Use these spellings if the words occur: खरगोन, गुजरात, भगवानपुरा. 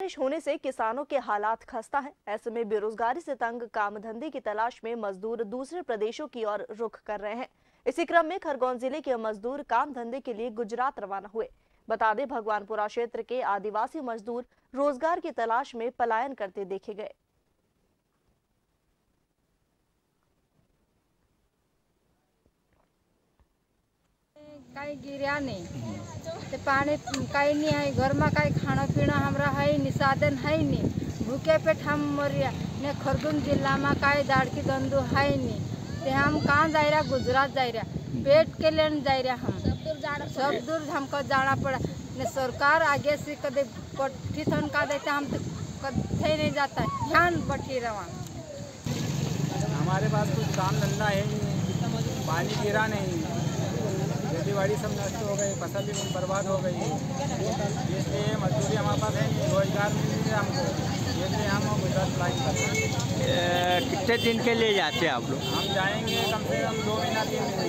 बारिश होने से किसानों के हालात खस्ता हैं। ऐसे में बेरोजगारी से तंग काम धंधे की तलाश में मजदूर दूसरे प्रदेशों की ओर रुख कर रहे हैं। इसी क्रम में खरगोन जिले के मजदूर काम धंधे के लिए गुजरात रवाना हुए। बता दें, भगवानपुरा क्षेत्र के आदिवासी मजदूर रोजगार की तलाश में पलायन करते देखे गए। कई गिरा नहीं, पानी कई नहीं है, घर में कई खाना पीना हमारा है नहीं, साधन है नहीं, भूखे पेट हम मरिया ने। खरगोन जिला में कई दाड़की धंधो है नहीं, ते हम कहाँ जा रहा? गुजरात जा रहा, पेट के लिए जा रहा। हम सब दूर हमको जाना पड़ा ने। सरकार आगे से कदे पट्टी थन का देते, हम तो कदे नहीं जाता, ध्यान बटी रहा। हमारे पास कुछ काम धंधा है नहीं, पानी गिरा नहीं, खेती बाड़ी सब नष्ट हो गई, फसल भी बर्बाद हो गई, इसलिए मजदूरी हमारे पास है नहीं, रोजगार मिल रहा हमको, इसलिए हम गुजरात लाइन पर। कितने दिन के लिए जाते हैं आप लोग? हम जाएंगे कम से कम 2 महीना 3 महीने।